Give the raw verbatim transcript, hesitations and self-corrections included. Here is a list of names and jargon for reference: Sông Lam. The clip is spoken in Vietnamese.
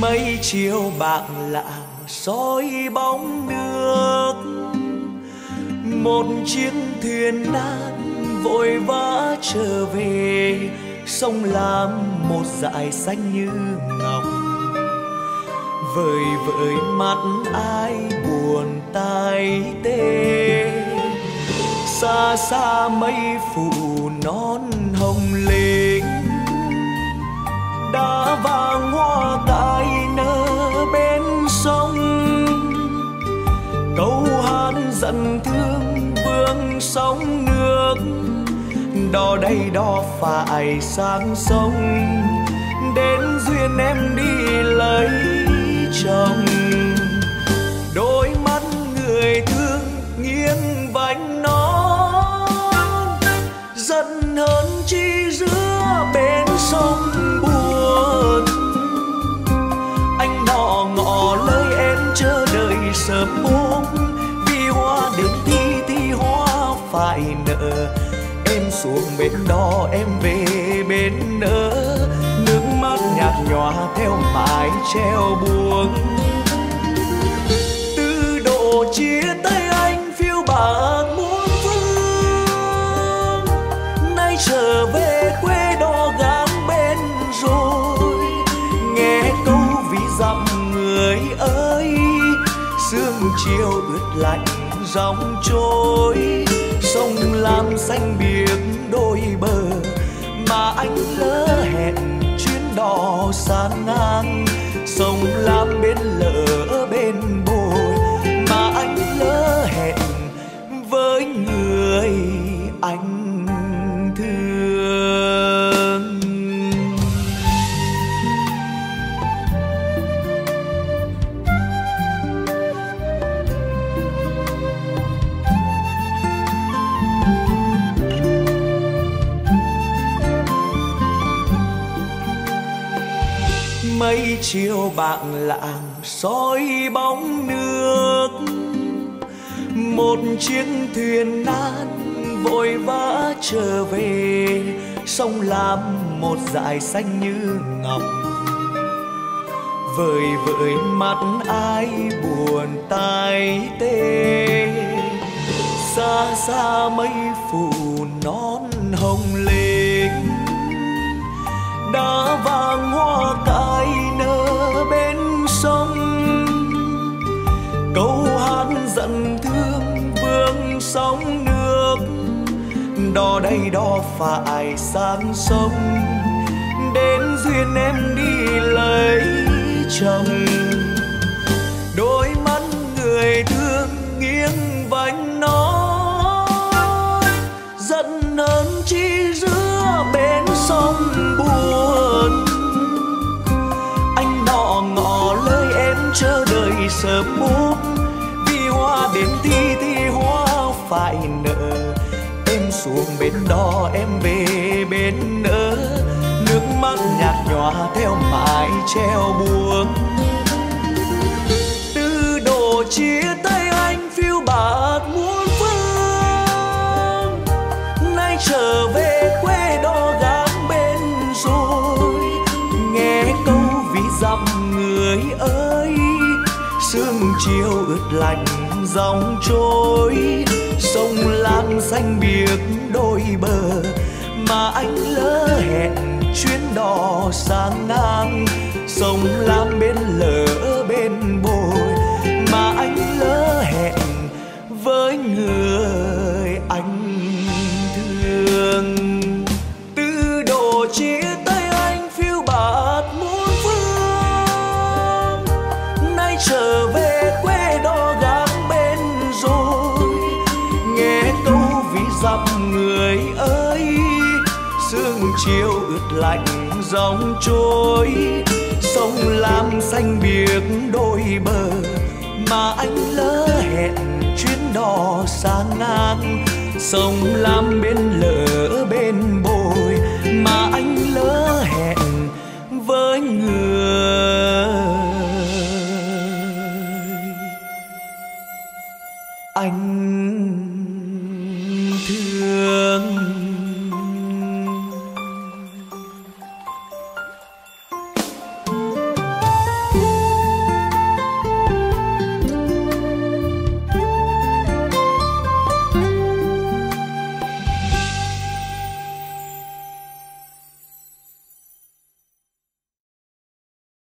Mấy chiều bạc lạng soi bóng nước, một chiếc thuyền nát vội vã trở về. Sông Lam một dải xanh như ngọc, vời vợi mắt ai buồn tai tê. Xa xa mây phủ non hồng lên, đã vàng hoa tai nở bên sông. Câu hát dặn thương vương sóng nước, đò đây đò phải sang sông, đến duyên em đi lấy chồng. Đôi mắt người thương nghiêng vành nón, giận hờn chi giữa bên sông. Sớm ôm vì hoa đến thi thì hoa phải nở, em xuống bến đò em về bên nỡ. Nước mắt nhạt nhòa theo mái treo buông, từ độ chia tay anh phiêu bạt muôn phương. Nay trở về quê đò gác bên rồi, nghe câu ví dặm người ơi. Sương chiều ướt lạnh dòng trôi, sông Lam xanh biếc đôi bờ mà anh lỡ hẹn chuyến đò xa ngang. Sông Lam bên lỡ bên bồi mà anh lỡ hẹn với người anh. Mấy chiều bạc lạng soi bóng nước, một chiếc thuyền nan vội vã trở về. Sông Lam một dải xanh như ngọc, vời vợi mắt ai buồn tai tê. Xa xa mây phủ non hồng lên, đã vàng hoa tai nở bên sông. Câu hát dặn thương vương sóng nước, đò đây đò phải sang sông, đến duyên em đi lấy chồng. Đôi mắt người thương nghiêng vành nói, giận hờn chi giữa bên sông buồn. Anh đò ngỏ lời em chờ đợi sớm muộn, vì hoa đến thì thì hoa phải nở. Em xuống bến đò em về bên nỡ, nước mắt nhạt nhòa theo mái treo buông. Từ độ chia tay anh phiêu bạt muôn phương, nay trở về quê đò gác bên rồi, nghe câu ví dặm người ơi. Sương chiều ướt lạnh dòng trôi, sông Lam xanh biếc đôi bờ mà anh lỡ hẹn chuyến đò xa ngang. Sông Lam bên lỡ bên bồi mà anh lỡ hẹn với người anh thương. Từ độ chia tay anh phiêu bạt muôn phương, nay trở về quê đò gác bên rồi, nghe câu ví dặm người ơi. Sương chiều ướt lạnh dòng trôi, sông Lam xanh biếc đôi bờ mà anh lỡ hẹn chuyến đò xa ngang. Sông Lam bên lỡ bên bồi mà anh lỡ hẹn với người anh.